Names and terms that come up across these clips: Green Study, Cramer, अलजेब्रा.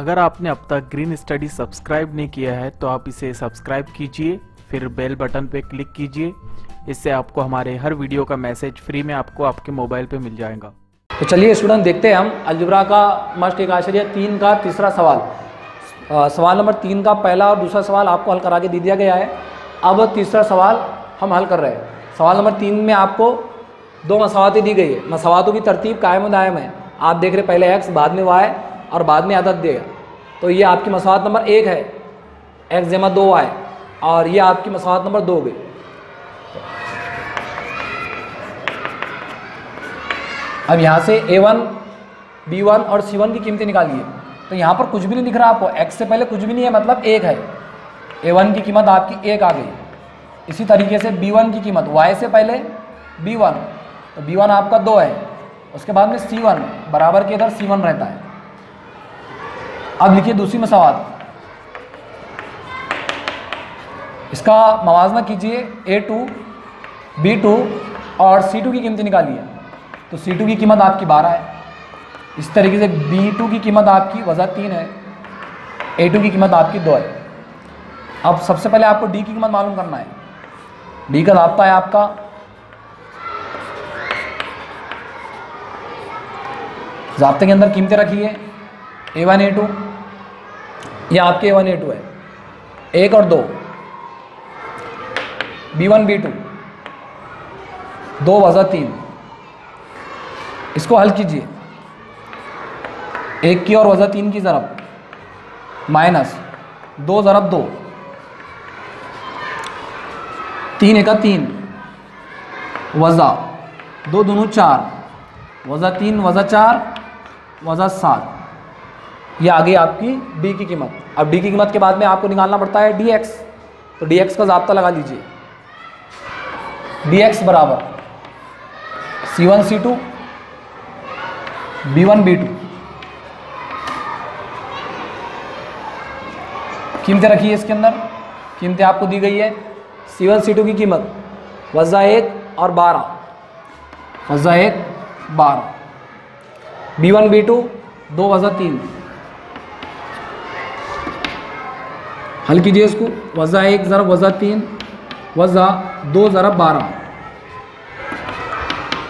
अगर आपने अब तक ग्रीन स्टडी सब्सक्राइब नहीं किया है तो आप इसे सब्सक्राइब कीजिए, फिर बेल बटन पे क्लिक कीजिए। इससे आपको हमारे हर वीडियो का मैसेज फ्री में आपको आपके मोबाइल पे मिल जाएगा। तो चलिए स्टूडेंट देखते हैं हम अलजेब्रा का मस्ट एक आश्चर्य 3 का तीसरा सवाल। सवाल नंबर 3 का पहला और दूसरा सवाल आपको हल करा के दे दिया गया है। अब तीसरा सवाल हम हल कर रहे हैं। सवाल नंबर 3 में आपको 2 मसावतें दी गई है। मसावतों की तरतीब कायम दायम है। आप देख रहे पहले एक्स, बाद में वाई और बाद में आदत देगा। तो ये आपकी मसावत नंबर 1 है, एक्स जमा 2 वाई, और ये आपकी मसावत नंबर 2 गई। अब यहाँ से a1, b1 और c1 की कीमतें निकालिए। तो यहाँ पर कुछ भी नहीं दिख रहा आपको, x से पहले कुछ भी नहीं है, मतलब 1 है। a1 की कीमत आपकी 1 आ गई। इसी तरीके से b1 की कीमत y से पहले b1, तो b1 आपका 2 है। उसके बाद में c1 बराबर के इधर c1 रहता है। अब लिखिए दूसरी मसावत, इसका मवाजना कीजिए। a2, b2 और c2 की कीमतें निकालिए। तो C2 की कीमत आपकी 12 है। इस तरीके से B2 की कीमत आपकी -3 है, A2 की कीमत आपकी 2 है। अब सबसे पहले आपको D की कीमत मालूम करना है। D का रास्ता है आपका रास्ते के अंदर कीमतें रखिए। A1 A2 ये आपके A1 A2 है, 1 और 2। B1 B2 2 - 3, इसको हल कीजिए। 1 की और -3 की ज़रब -2 ज़रब 2, 3 - 1 3 -2 - 2 × 4 -3 - 4 -7। ये आ गई आपकी डी की कीमत। अब डी की कीमत के बाद में आपको निकालना पड़ता है dx। तो dx का ज़ाब्ता लगा लीजिए। dx बराबर c1 c2 B1 B2 कीमतें रखिए। इसके अंदर कीमतें आपको दी गई है। C1 C2 की कीमत -1 और 12 -1 12। B1 B2 2 - 3, हल कीजिए इसको। -1 ज़रब -3 - 2 ज़रब 12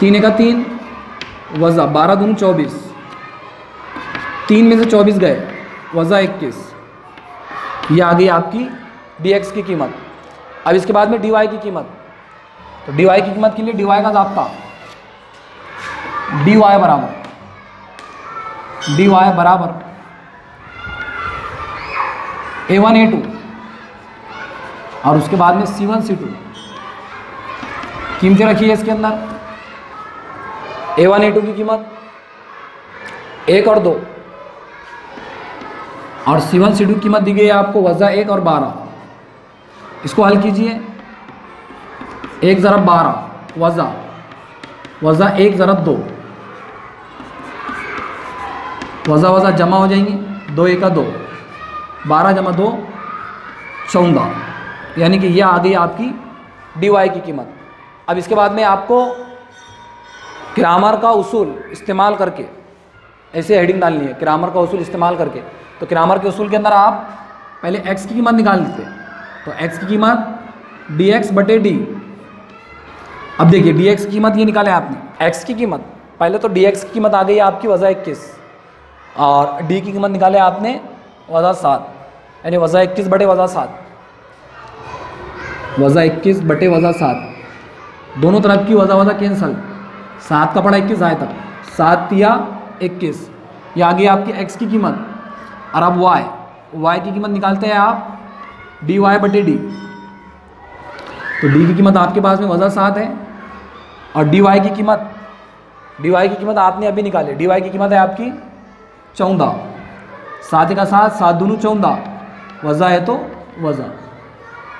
3 - 1 3 -12 × 2 = 24 3 में से 24 गए -21। ये आ गई आपकी dx की कीमत। अब इसके बाद में dy की कीमत। तो dy की कीमत के लिए dy का ज़ाब्ता dy बराबर a1 a2 और उसके बाद में c1 c2 कीमतें रखिए। इसके अंदर A1 A2 की कीमत 1 और 2 और C1 C2 की कीमत दी गई है आपको -1 और 12। इसको हल कीजिए। 1 ज़रब 12 -1 ज़रब 2 -1 जमा हो जाएंगे। 2 - 1 - 2 12 - 2 = 14। यानी कि यह आ गई आपकी dy की कीमत। अब इसके बाद में आपको क्रामर का उसूल इस्तेमाल करके ऐसे हेडिंग डालनी है, क्रामर का उसूल इस्तेमाल करके। तो क्रामर के उसूल के अंदर आप पहले x की कीमत निकाल लेते हैं। तो x की कीमत dx/d। अब देखिए dx की कीमत ये निकाले आपने। x की कीमत पहले तो dx की कीमत आ गई आपकी -21 और d की कीमत निकाले आपने -7, यानी -21/-7 -21/-7। दोनों तरफ की -1 कैंसल, 7 का पड़ा 21 आए तक, 7 या 21। ये आ गई आपकी x की कीमत। और अब y की कीमत निकालते हैं आप dy/d। तो d की कीमत आपके पास में -7 है और dy की कीमत आपने अभी निकाली। dy की कीमत है आपकी 14, 7 - 7 7 - 2 = 14 -1 है तो -1।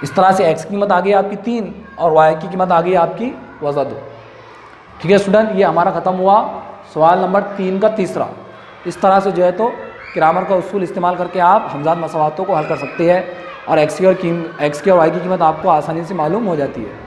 इस तरह से x की कीमत आ गई आपकी 3 और y की कीमत आ गई आपकी -2। ठीक है स्टूडेंट, ये हमारा ख़त्म हुआ सवाल नंबर 3 का तीसरा। इस तरह से जो है तो क्रामर का उसूल इस्तेमाल करके आप हमजाद मसवातों को हल कर सकते हैं और एक्स की और वाई की कीमत आपको आसानी से मालूम हो जाती है।